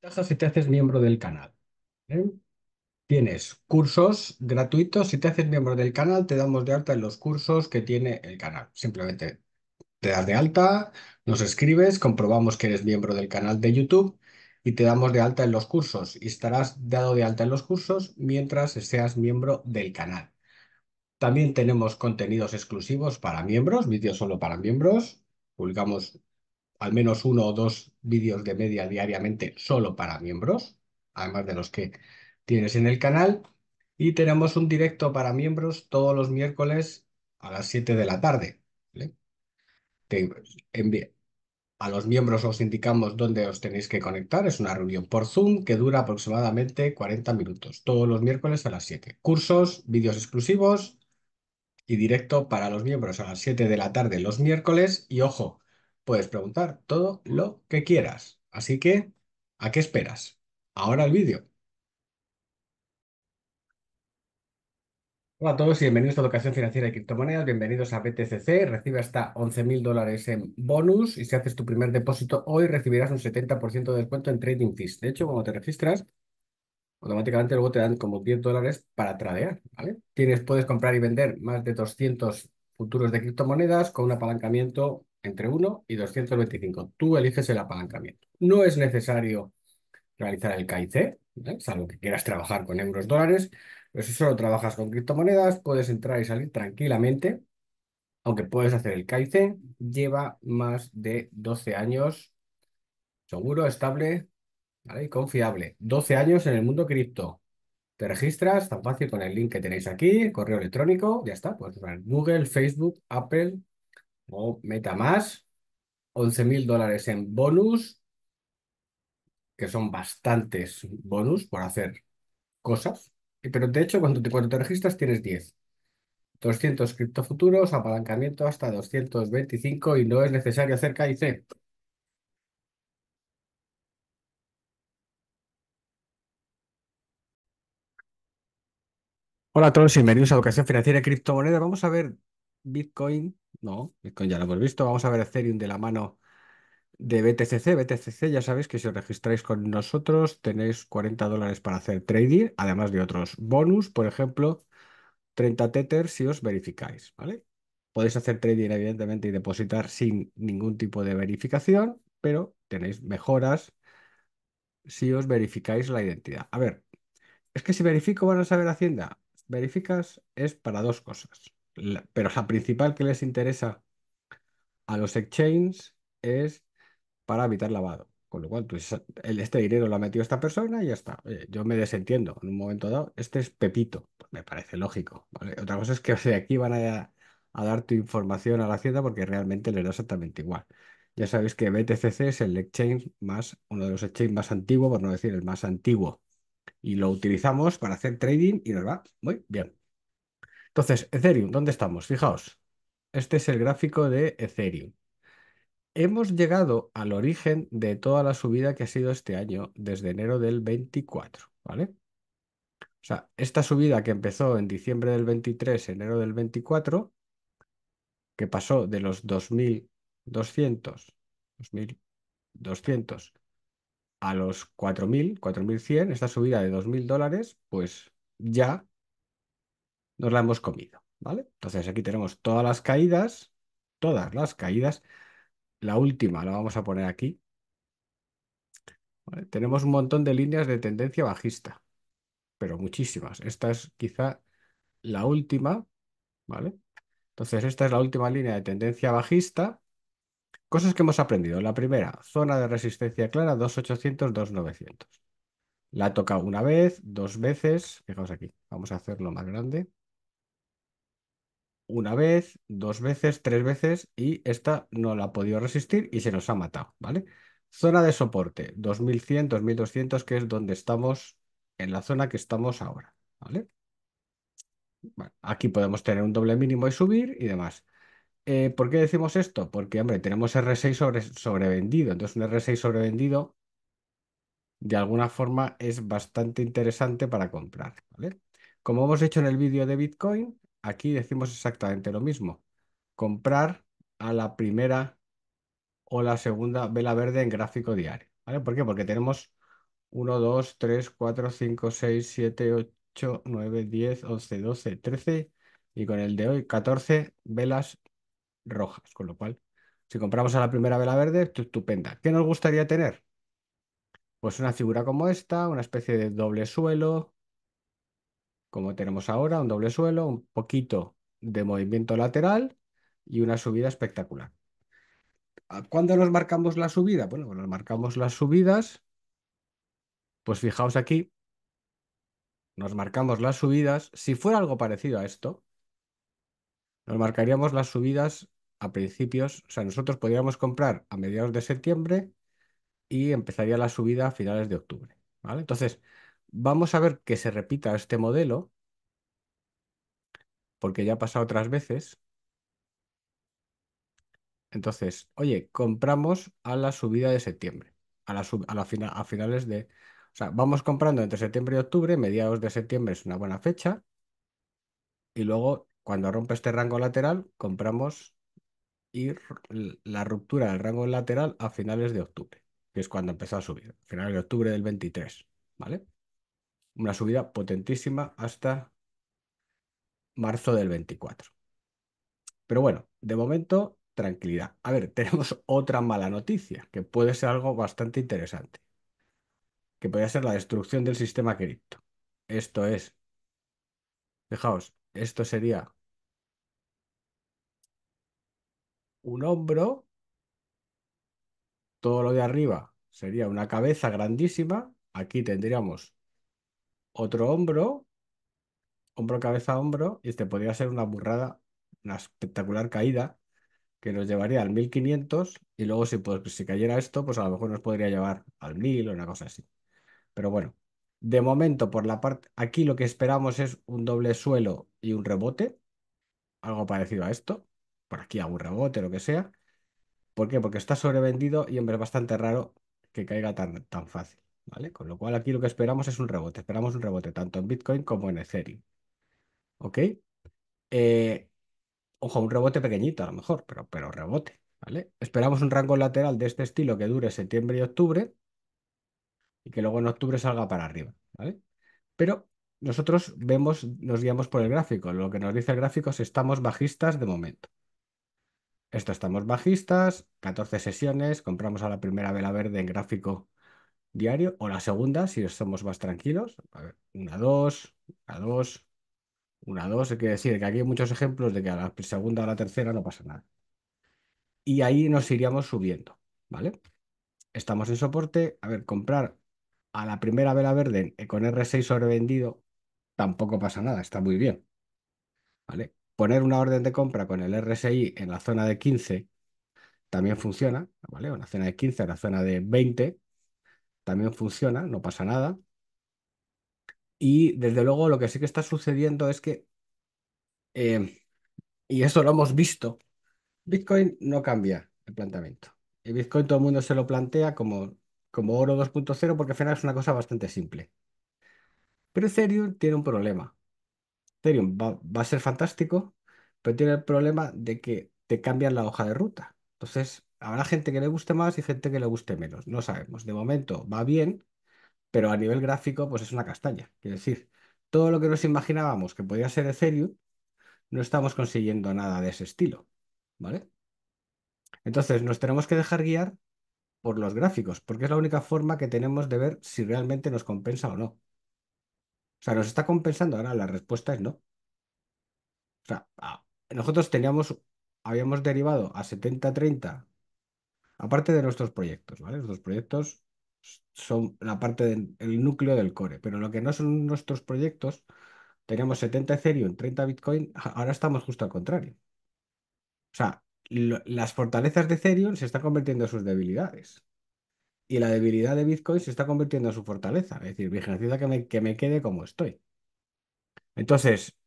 ventajas si te haces miembro del canal, ¿eh? Tienes cursos gratuitos. Si te haces miembro del canal, te damos de alta en los cursos que tiene el canal. Simplemente te das de alta, nos escribes, comprobamos que eres miembro del canal de YouTube y te damos de alta en los cursos. Y estarás dado de alta en los cursos mientras seas miembro del canal. También tenemos contenidos exclusivos para miembros, vídeos solo para miembros. Publicamos al menos 1 o 2 vídeos de media diariamente solo para miembros, además de los que tienes en el canal, y tenemos un directo para miembros todos los miércoles a las 7 de la tarde, ¿vale? A los miembros os indicamos dónde os tenéis que conectar. Es una reunión por Zoom que dura aproximadamente 40 minutos, todos los miércoles a las 7. Cursos, vídeos exclusivos y directo para los miembros a las 7 de la tarde los miércoles. Y ojo, puedes preguntar todo lo que quieras. Así que, ¿a qué esperas? Ahora el vídeo. Hola a todos y bienvenidos a Educación Financiera y Criptomonedas. Bienvenidos a BTCC. Recibe hasta $11.000 en bonus y si haces tu primer depósito hoy recibirás un 70% de descuento en trading fees. De hecho, cuando te registras, automáticamente luego te dan como $10 para tradear, ¿vale? Puedes comprar y vender más de 200 futuros de criptomonedas con un apalancamiento entre 1 y 225. Tú eliges el apalancamiento. No es necesario realizar el KIC, ¿vale? Salvo que quieras trabajar con euros dólares. Pero si solo trabajas con criptomonedas, puedes entrar y salir tranquilamente, aunque puedes hacer el KIC. Lleva más de 12 años, seguro, estable, ¿vale? Y confiable. 12 años en el mundo cripto. Te registras, tan fácil, con el link que tenéis aquí, correo electrónico, ya está. Puedes usar Google, Facebook, Apple o MetaMask. $11.000 en bonus, que son bastantes bonus por hacer cosas. Pero de hecho, cuando te registras tienes 10. 200 criptofuturos, apalancamiento hasta 225 y no es necesario hacer KIC. Hola a todos, bienvenidos a Educación Financiera y Criptomonedas. Vamos a ver Bitcoin. No, Bitcoin ya lo hemos visto. Vamos a ver Ethereum de la mano de BTCC. BTCC, ya sabéis que si os registráis con nosotros tenéis $40 para hacer trading, además de otros bonus, por ejemplo, 30 Tether si os verificáis, ¿vale? Podéis hacer trading, evidentemente, y depositar sin ningún tipo de verificación, pero tenéis mejoras si os verificáis la identidad. A ver, es que si verifico van a saber Hacienda. Verificas es para dos cosas, pero la principal que les interesa a los exchanges es para evitar lavado, con lo cual este dinero lo ha metido esta persona y ya está. Oye, yo me desentiendo en un momento dado, este es Pepito, pues me parece lógico, ¿vale? Otra cosa es que de aquí van a dar tu información a la Hacienda porque realmente les da exactamente igual. Ya sabéis que BTCC es el exchange uno de los exchanges más antiguos, por no decir el más antiguo, y lo utilizamos para hacer trading y nos va muy bien. Entonces, Ethereum, ¿dónde estamos? Fijaos, este es el gráfico de Ethereum. Hemos llegado al origen de toda la subida que ha sido este año, desde enero del 24, ¿vale? O sea, esta subida que empezó en diciembre del 23, enero del 24, que pasó de los 2.200 a los 4.000, 4.100, esta subida de $2.000, pues ya nos la hemos comido, ¿vale? Entonces aquí tenemos todas las caídas. La última la vamos a poner aquí. Vale, tenemos un montón de líneas de tendencia bajista, pero muchísimas. Esta es quizá la última, ¿vale? Entonces esta es la última línea de tendencia bajista. Cosas que hemos aprendido. La primera, zona de resistencia clara, 2.800, 2.900. La he tocado una vez, dos veces. Fijaos aquí, vamos a hacerlo más grande. Una vez, dos veces, tres veces, y esta no la ha podido resistir y se nos ha matado, ¿vale? Zona de soporte, 2100, 2200, que es donde estamos, en la zona que estamos ahora, ¿vale? Bueno, aquí podemos tener un doble mínimo y subir y demás. ¿Por qué decimos esto? Porque, hombre, tenemos RSI sobrevendido, entonces un RSI sobrevendido de alguna forma es bastante interesante para comprar, ¿vale? Como hemos hecho en el vídeo de Bitcoin, aquí decimos exactamente lo mismo. Comprar a la primera o la segunda vela verde en gráfico diario, ¿vale? ¿Por qué? Porque tenemos 1, 2, 3, 4, 5, 6, 7, 8, 9, 10, 11, 12, 13 y con el de hoy 14 velas rojas. Con lo cual, si compramos a la primera vela verde, estupenda. ¿Qué nos gustaría tener? Pues una figura como esta, una especie de doble suelo, como tenemos ahora, un doble suelo, un poquito de movimiento lateral y una subida espectacular. ¿Cuándo nos marcamos la subida? Bueno, pues nos marcamos las subidas, pues fijaos aquí, nos marcamos las subidas, si fuera algo parecido a esto, nos marcaríamos las subidas a principios, o sea, nosotros podríamos comprar a mediados de septiembre y empezaría la subida a finales de octubre, ¿vale? Entonces, vamos a ver que se repita este modelo, porque ya ha pasado otras veces. Entonces, oye, compramos a la subida de septiembre, a finales de... O sea, vamos comprando entre septiembre y octubre, mediados de septiembre es una buena fecha, y luego, cuando rompe este rango lateral, compramos y la ruptura del rango lateral a finales de octubre, que es cuando empezó a subir, finales de octubre del 23, ¿vale? Una subida potentísima hasta marzo del 24. Pero bueno, de momento, tranquilidad. A ver, tenemos otra mala noticia, que puede ser algo bastante interesante, que podría ser la destrucción del sistema cripto. Esto es, fijaos, esto sería un hombro, todo lo de arriba sería una cabeza grandísima, aquí tendríamos otro hombro, hombro, cabeza, hombro, y este podría ser una burrada, una espectacular caída que nos llevaría al 1500 y luego si cayera esto, pues a lo mejor nos podría llevar al 1000 o una cosa así. Pero bueno, de momento por la parte, aquí lo que esperamos es un doble suelo y un rebote, algo parecido a esto, por aquí algún rebote, lo que sea. ¿Por qué? Porque está sobrevendido y hombre, es bastante raro que caiga tan fácil, ¿vale? Con lo cual aquí lo que esperamos es un rebote. Esperamos un rebote tanto en Bitcoin como en Ethereum. ¿Ok? Ojo, un rebote pequeñito a lo mejor, pero rebote, ¿vale? Esperamos un rango lateral de este estilo que dure septiembre y octubre y que luego en octubre salga para arriba, ¿vale? Pero nosotros vemos, nos guiamos por el gráfico. Lo que nos dice el gráfico es estamos bajistas de momento. Esto estamos bajistas, 14 sesiones, compramos a la primera vela verde en gráfico diario, o la segunda, si somos más tranquilos. A ver, una, dos, a dos, una, dos. Hay que decir que aquí hay muchos ejemplos de que a la segunda o a la tercera no pasa nada. Y ahí nos iríamos subiendo, ¿vale? Estamos en soporte. A ver, comprar a la primera vela verde con RSI sobrevendido tampoco pasa nada, está muy bien, ¿vale? Poner una orden de compra con el RSI en la zona de 15 también funciona, ¿vale? O en la zona de 15, en la zona de 20 también funciona, no pasa nada. Y desde luego lo que sí que está sucediendo es que, y eso lo hemos visto, Bitcoin no cambia el planteamiento. Y Bitcoin todo el mundo se lo plantea como oro 2.0 porque al final es una cosa bastante simple. Pero Ethereum tiene un problema. Ethereum va a ser fantástico, pero tiene el problema de que te cambian la hoja de ruta. Entonces, habrá gente que le guste más y gente que le guste menos. No sabemos. De momento va bien, pero a nivel gráfico pues es una castaña. Quiero decir, todo lo que nos imaginábamos que podía ser Ethereum, no estamos consiguiendo nada de ese estilo, ¿vale? Entonces, nos tenemos que dejar guiar por los gráficos, porque es la única forma que tenemos de ver si realmente nos compensa o no. O sea, ¿nos está compensando? Ahora la respuesta es no. O sea, nosotros habíamos derivado a 70-30, aparte de nuestros proyectos, ¿vale? Nuestros proyectos son la parte del núcleo del core, pero lo que no son nuestros proyectos, teníamos 70 Ethereum, 30 Bitcoin, ahora estamos justo al contrario. O sea, las fortalezas de Ethereum se están convirtiendo en sus debilidades. Y la debilidad de Bitcoin se está convirtiendo en su fortaleza. Es decir, vigilancia que me quede como estoy. Entonces,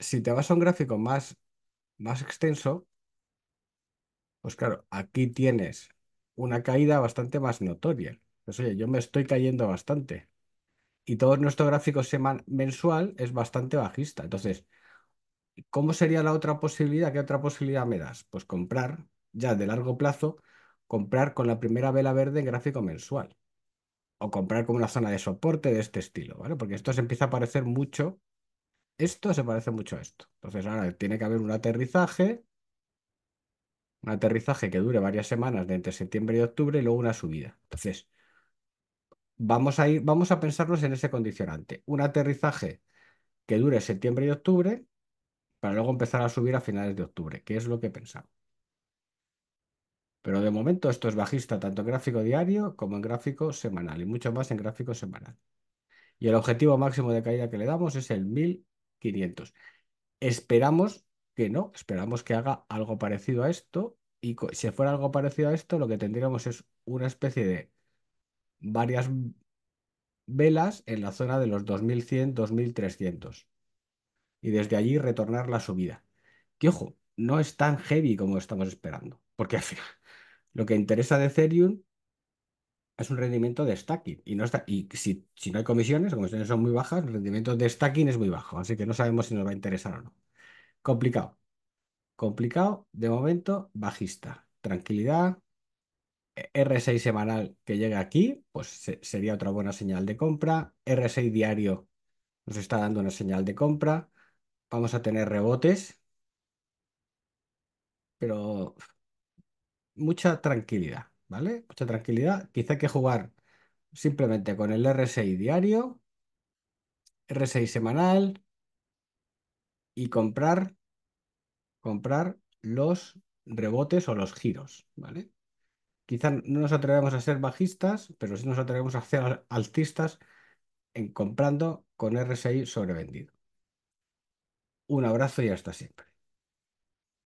si te vas a un gráfico más extenso, pues claro, aquí tienes una caída bastante más notoria. Pues oye, yo me estoy cayendo bastante. Y todo nuestro gráfico mensual es bastante bajista. Entonces, ¿cómo sería la otra posibilidad? ¿Qué otra posibilidad me das? Pues comprar ya de largo plazo, comprar con la primera vela verde en gráfico mensual. o comprar como una zona de soporte de este estilo, ¿vale? Porque esto se empieza a parecer mucho, esto se parece mucho a esto. Entonces ahora tiene que haber un aterrizaje que dure varias semanas de entre septiembre y octubre y luego una subida. Entonces, vamos a pensarnos en ese condicionante. Un aterrizaje que dure septiembre y octubre para luego empezar a subir a finales de octubre, que es lo que pensamos. Pero de momento esto es bajista tanto en gráfico diario como en gráfico semanal y mucho más en gráfico semanal. Y el objetivo máximo de caída que le damos es el 1500. Esperamos que no, esperamos que haga algo parecido a esto y si fuera algo parecido a esto lo que tendríamos es una especie de varias velas en la zona de los 2100, 2300 y desde allí retornar la subida. Que ojo, no es tan heavy como estamos esperando, porque al final lo que interesa de Ethereum es un rendimiento de stacking y, no está, y si no hay comisiones, las comisiones son muy bajas, el rendimiento de stacking es muy bajo, así que no sabemos si nos va a interesar o no. Complicado, complicado, de momento bajista, tranquilidad. RSI semanal que llega aquí, pues sería otra buena señal de compra. RSI diario nos está dando una señal de compra. Vamos a tener rebotes, pero mucha tranquilidad, ¿vale? Mucha tranquilidad. Quizá hay que jugar simplemente con el RSI diario, RSI semanal y comprar los rebotes o los giros, ¿vale? Quizá no nos atrevemos a ser bajistas, pero sí nos atrevemos a ser altistas en comprando con RSI sobrevendido. Un abrazo y hasta siempre.